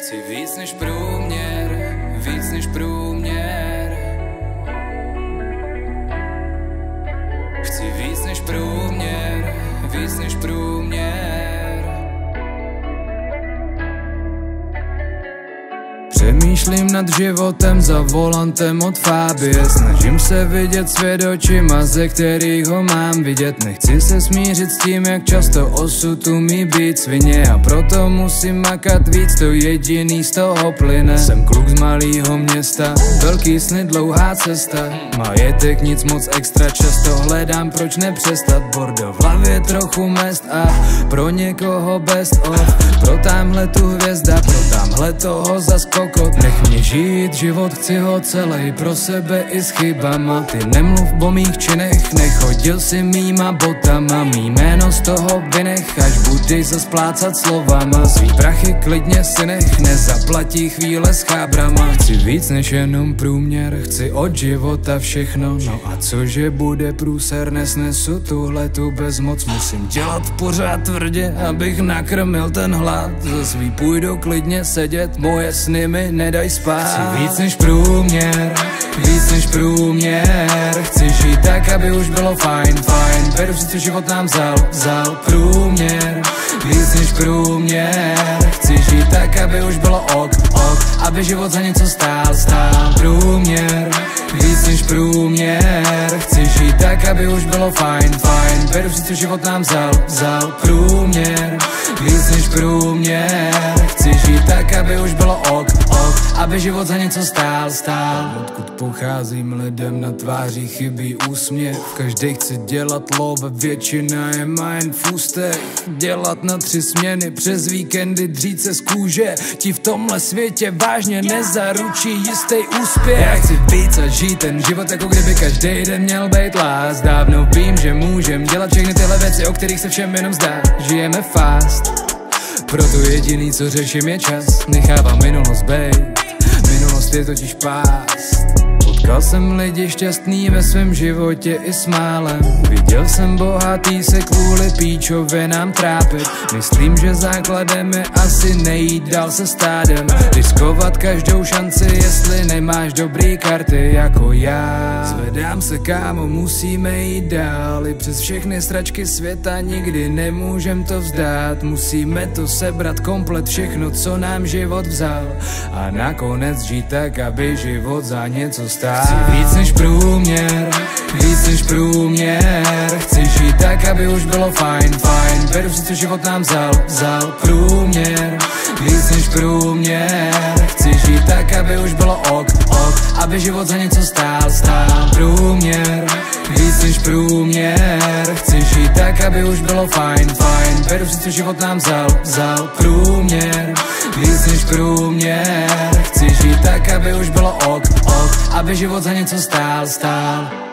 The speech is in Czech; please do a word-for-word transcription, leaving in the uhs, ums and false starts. Chci víc než průměr, víc než průměr. Chci víc než průměr, víc než průměr. Přemýšlím nad životem za volantem od Fábie. Snažím se vidět svět očima, ze kterých ho mám vidět. Nechci se smířit s tím, jak často osud umí být svině, a proto musím makat víc, to jediný z toho plyne. Jsem kluk z malého města, velký sny, dlouhá cesta. Majetek nic moc extra, často hledám, proč nepřestat. Bordo v hlavě, trochu mest a pro někoho best of. Pro tamhle tu hvězda, pro tamhle toho zas kokot. Nech mě žít, život chci ho celej, pro sebe i s chybama. Ty nemluv o mých činech, nechodil si mýma botama. Mý jméno z toho vynech, až budeš zas plácat slovama. Svý prachy klidně si nech, nezaplatí chvíle s chábrama. Chci víc než jenom průměr, chci od života všechno. No a cože bude průser, nesnesu tuhletu bezmoc. Musím dělat pořád tvrdě, abych nakrmil ten hlad. Ze svý půjdu klidně sedět, moje sny mi nedaj spát. Chci víc než průměr, víc než průměr. Chci žít tak, aby už bylo fajn, fajn. Beru si, co život nám vzal, vzal. Průměr, víc než průměr. Chci žít tak, aby už bylo ok, ok. Aby život za něco stál, stál. Průměr, víc než průměr. Chci žít tak, aby už bylo fajn, fajn. Beru si, co život nám vzal, vzal. Průměr, víc než průměr. Chci žít tak, aby už bylo ok, ok. Aby život za něco stál, stál. Odkud pocházím, lidem na tváři chybí úsměv. Každý chce dělat love, většina je má jen v ústech. Dělat na tři směny, přes víkendy dřít se z kůže. Ti v tomhle světě vážně nezaručí jistý úspěch. Já chci víc a žít ten život, jako kdyby každý den měl být lás. Dávno vím, že můžem dělat všechny tyhle věci, o kterých se všem jenom zdá. Žijeme fast, proto jediný, co řeším, je čas. Nechávám minulost bejt, minulost je totiž pást. Potkal jsem lidi šťastný ve svém životě i s málem. Viděl jsem bohatý se kvůli píčovinám trápit. Myslím, že základem je asi nejít dál se stádem. Riskovat každou šanci, jestli nemáš dobrý karty jako já. Zvedám se, kámo, musíme jít dál. I přes všechny sračky světa nikdy nemůžem to vzdát. Musíme to sebrat komplet, všechno, co nám život vzal. A nakonec žít tak, aby život za něco stál. Chci víc než průměr, víc než průměr. Chci žít tak, aby už bylo fajn, fajn. Beru si, co život nám vzal, vzal. Průměr, víc než průměr. Chci žít tak, aby už bylo ok, ok. Aby život za něco stál, stál. Průměr, víc než průměr. Chci žít tak, aby už bylo fajn, fajn. Beru si, co život nám vzal, vzal. Průměr, víc než průměr. Chci žít tak, aby už bylo ok, ok. Aby život za něco stál, stál.